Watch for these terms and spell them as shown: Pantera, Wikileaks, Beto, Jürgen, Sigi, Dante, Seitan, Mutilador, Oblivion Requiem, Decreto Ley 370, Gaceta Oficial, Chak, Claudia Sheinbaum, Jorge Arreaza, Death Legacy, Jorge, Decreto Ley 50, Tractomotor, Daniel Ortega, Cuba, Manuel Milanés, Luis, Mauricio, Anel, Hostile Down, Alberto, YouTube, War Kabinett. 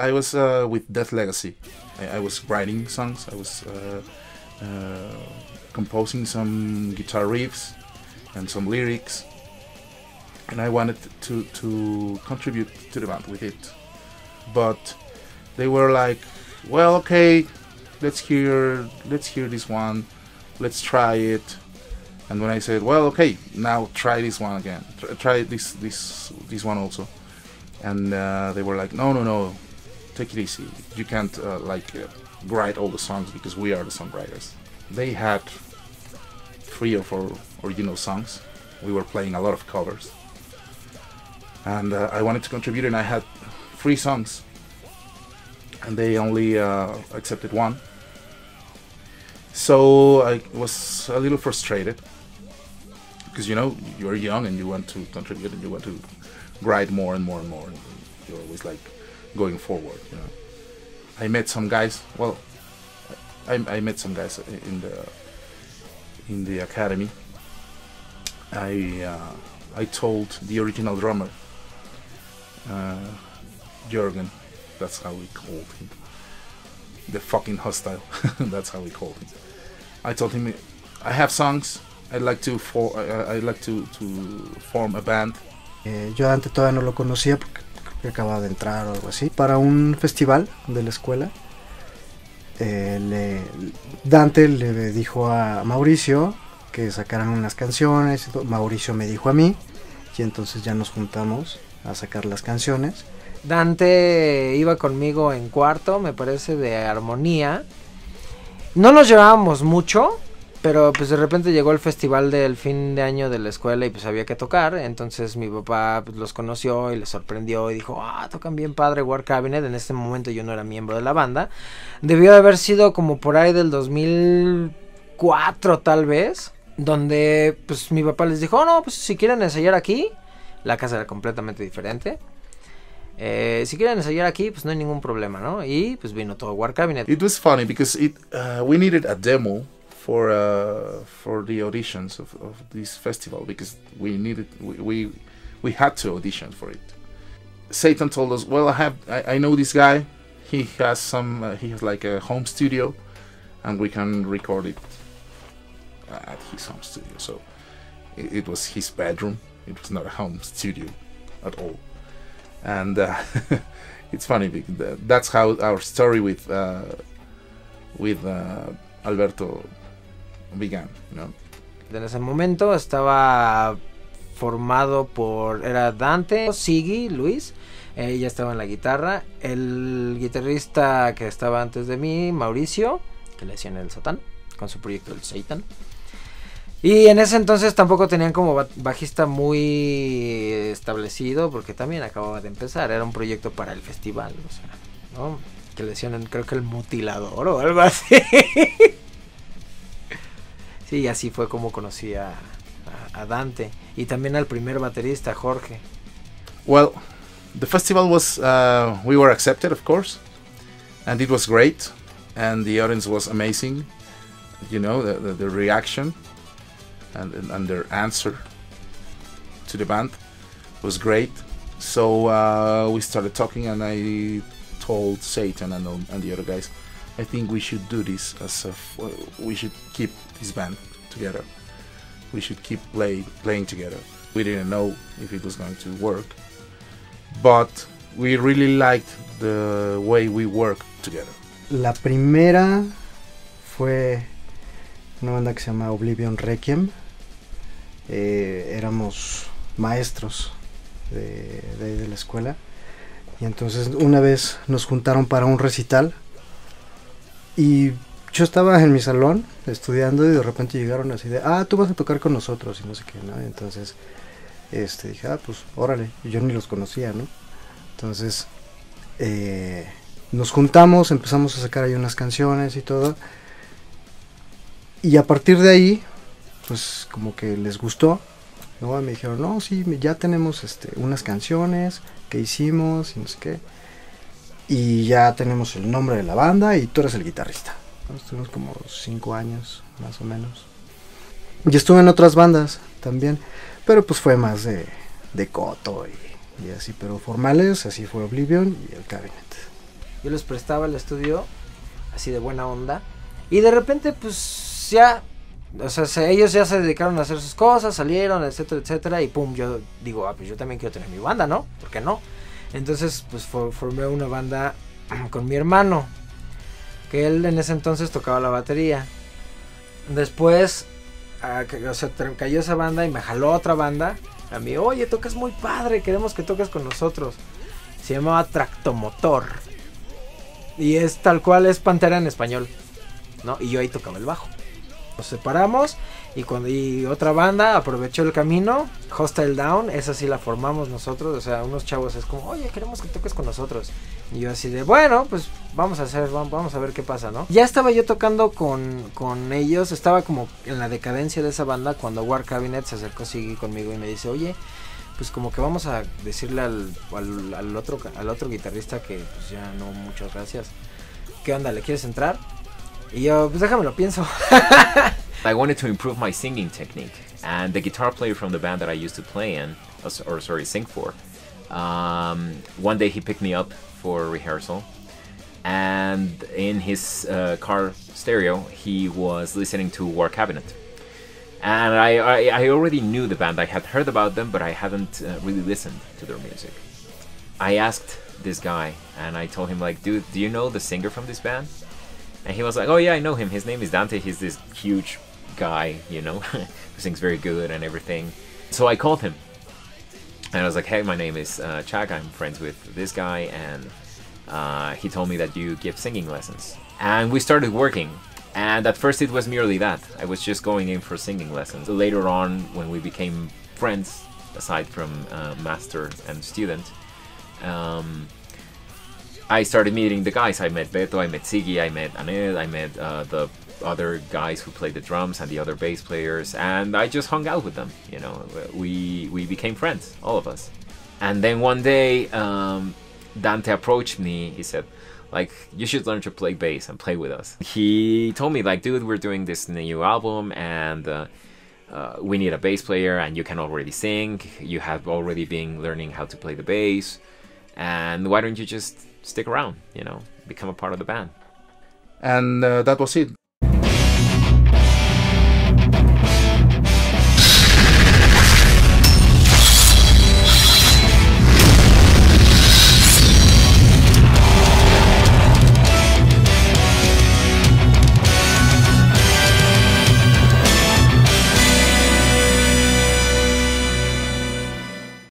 I was with Death Legacy. I was writing songs, I was composing some guitar riffs and some lyrics, and I wanted to contribute to the band with it. But they were like, well, okay, let's hear this one, let's try it. And when I said, well, okay, now try this one again, try this one also, and they were like, no, take it easy, you can't write all the songs because we are the songwriters. They had 3 or 4 original songs. We were playing a lot of covers, and I wanted to contribute, and I had 3 songs, and they only accepted one. So I was a little frustrated, because you know, you're young and you want to contribute and you want to write more and more and more, and you're always like going forward, you know. I met some guys, well, I met some guys in the academy. I told the original drummer, Jürgen, that's how we called him, the fucking Hostile, that's how we called him. I told him, I have songs, I'd like to form a band. Yo a Dante todavía no lo conocía porque acababa de entrar o algo así. Para un festival de la escuela, Dante le dijo a Mauricio que sacaran unas canciones. Mauricio me dijo a mí, y entonces ya nos juntamos a sacar las canciones. Dante iba conmigo en cuarto, me parece, de armonía. No nos llevábamos mucho, pero pues de repente llegó el festival del fin de año de la escuela y pues había que tocar. Entonces mi papá pues los conoció y les sorprendió y dijo, ah, tocan bien padre War Cabinet. En este momento yo no era miembro de la banda. Debió de haber sido como por ahí del 2004 tal vez, donde pues mi papá les dijo, oh, no, pues si quieren ensayar aquí, la casa era completamente diferente. Si quieren ensayar aquí, pues no hay ningún problema, ¿no? Y pues vino todo War Cabinet. It was funny because we needed a demo for the auditions of this festival, because we had to audition for it. Seitan told us, well, I know this guy. He has like a home studio, and we can record it at his home studio. So it was his bedroom. It was not a home studio at all. And it's funny because that's how our story with Alberto began, you know. En ese momento estaba formado por, era Dante, Sigi, Luis, ella estaba en la guitarra, el guitarrista que estaba antes de mí, Mauricio, que le decían el Satán, con su proyecto el Seitan. Y en ese entonces tampoco tenían como bajista muy establecido, porque también acababa de empezar, era un proyecto para el festival, o sea, ¿no? Que le decían, creo que el Mutilador o algo así. Sí, así fue como conocí a Dante, y también al primer baterista, Jorge. Well, the festival was, we were accepted, of course, and it was great, and the audience was amazing, you know, the reaction. And their answer to the band was great. So we started talking, and I told Seitan and the other guys, I think we should do this as we should keep this band together. We should keep playing together. We didn't know if it was going to work, but we really liked the way we worked together. La primera fue una banda que se llama Oblivion Requiem. Éramos maestros de la escuela, y entonces una vez nos juntaron para un recital, y yo estaba en mi salón estudiando, y de repente llegaron así de, ah, tú vas a tocar con nosotros y no sé qué, ¿no? Entonces dije, ah, pues órale, y yo ni los conocía, ¿no? Entonces nos juntamos, empezamos a sacar ahí unas canciones y todo, y a partir de ahí pues como que les gustó, ¿no? Me dijeron, no, sí, ya tenemos unas canciones que hicimos y no sé qué, y ya tenemos el nombre de la banda y tú eres el guitarrista. Entonces, estuvimos como 5 años más o menos, y estuve en otras bandas también, pero pues fue más de coto y así, pero formales así fue Oblivion y el Cabinet. Yo les prestaba el estudio así de buena onda. Y de repente pues ya, o sea, ellos ya se dedicaron a hacer sus cosas, salieron, etcétera, etcétera. Y pum, yo digo, ah, pues yo también quiero tener mi banda, ¿no? ¿Por qué no? Entonces pues formé una banda con mi hermano, que él en ese entonces tocaba la batería. Después, o sea, cayó esa banda y me jaló otra banda. A mí, oye, tocas muy padre, queremos que toques con nosotros. Se llamaba Tractomotor. Y es tal cual, es Pantera en español, ¿no? Y yo ahí tocaba el bajo. Nos separamos y, otra banda aprovechó el camino, Hostile Down, esa sí la formamos nosotros. O sea, unos chavos es como, oye, queremos que toques con nosotros. Y yo así de, bueno, pues vamos a hacer, vamos a ver qué pasa, ¿no? Ya estaba yo tocando con ellos, estaba como en la decadencia de esa banda cuando War Kabinett se acercó Sigi conmigo y me dice, oye, pues como que vamos a decirle al otro guitarrista que pues ya no, muchas gracias. ¿Qué onda? ¿Le quieres entrar? Y yo, pues déjame lo pienso. I wanted to improve my singing technique, and the guitar player from the band that I used to play in, or sorry, sing for, one day he picked me up for rehearsal, and in his car stereo he was listening to War Kabinett. And I already knew the band, I had heard about them, but I hadn't really listened to their music. I asked this guy, and I told him like, dude, do you know the singer from this band? And he was like, oh yeah, I know him, his name is Dante, he's this huge guy, you know, who sings very good and everything. So I called him, and I was like, hey, my name is Chak, I'm friends with this guy, and he told me that you give singing lessons. And we started working, and at first it was merely that, I was just going in for singing lessons. Later on, when we became friends, aside from master and student, I started meeting the guys. I met Beto, I met Sigi, I met Anel, I met the other guys who played the drums and the other bass players, and I just hung out with them, you know, we became friends, all of us. And then one day Dante approached me, he said, like, you should learn to play bass and play with us. He told me like, dude, we're doing this new album, and we need a bass player, and you can already sing, you have already been learning how to play the bass, and why don't you just stick around, you know, become a part of the band. And that was it.